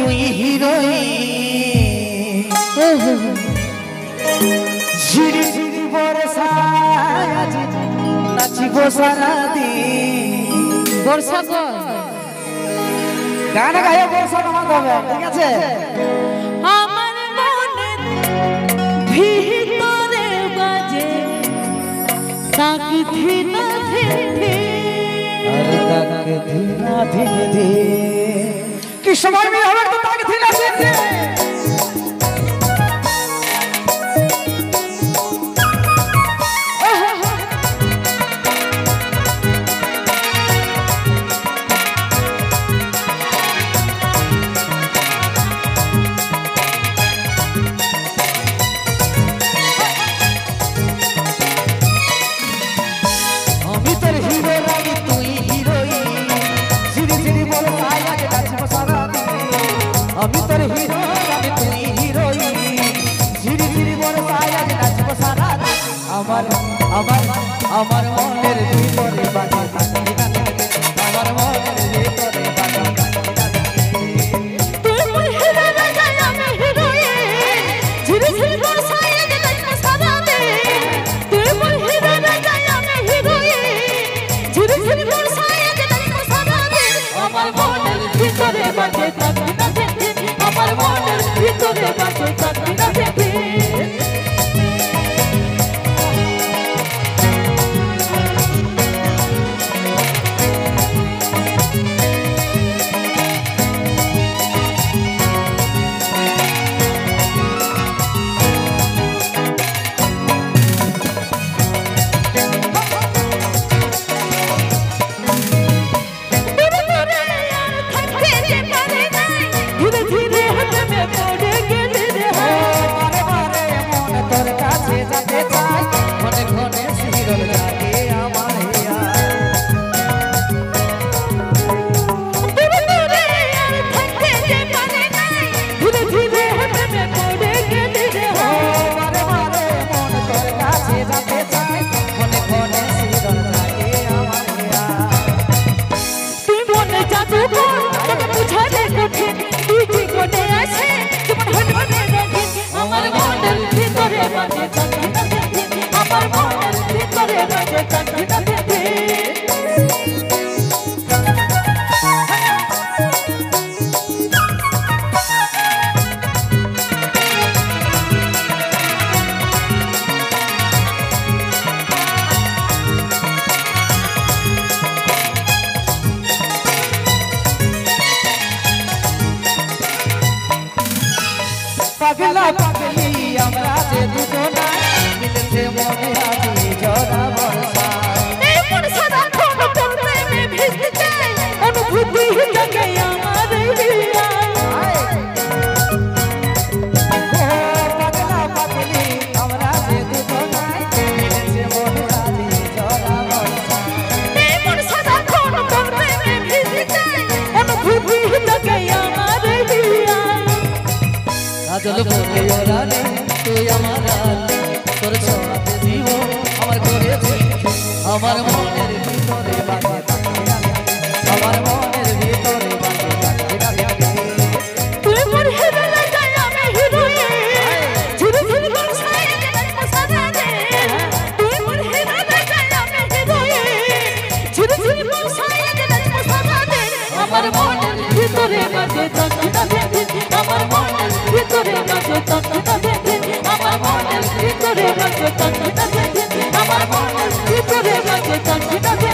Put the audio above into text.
তুই হিরোইন, ঝিরি ঝিরি বর্ষা নাচিব সারাদিন। বর্ষা গান গায়ে বর্ষা নামাতে হবে, ঠিক আছে? কি সময় মিলে হবে তো তাকে ধীরে ধীরে আমার মনের ভিতরে বাঁধা থাকে, আমার মনের ভিতরে বাঁধা থাকে। পাগলা পাগলি আমরা যে দুজনা মিলেছে মনে আছি জরা বর্ষা। এই বর্ষা রাখো তোর প্রেমে ভিজতে চাই, অনুভূতি জাগে আমার হৃদয়। পাগলা পাগলি আমরা যে দুজনা মিলেছে মনে আছি জরা বর্ষা। এই বর্ষা রাখো তোর প্রেমে ভিজতে চাই, অনুভূতি জাগে আমার হৃদয়। আজল বলে ওরালে তুই আমার আলো, তোর ছোঁয়াতে জীবন আমার করে দিয়েছে। আমার মনের ভিতরে বাঁধা থাকে, আমার মনের ভিতরে বাঁধা থাকে। তুই মোর হৃদয়ে যাই আমি হৃদয়ে, ঝিরি ঝিরি বর্ষায় নাচিব সারা দিন। তুই মোর হৃদয়ে যাই আমি হৃদয়ে, ঝিরি ঝিরি বর্ষায় নাচিব সারা দিন। আমার মনের ভিতরে বাঁধা থাকে, আমার মনের ভিতরে বাঁধা থাকে। আমার মনের ভিতরে বাঁধা থাকে, আমার মনের ভিতরে বাঁধা থাকে।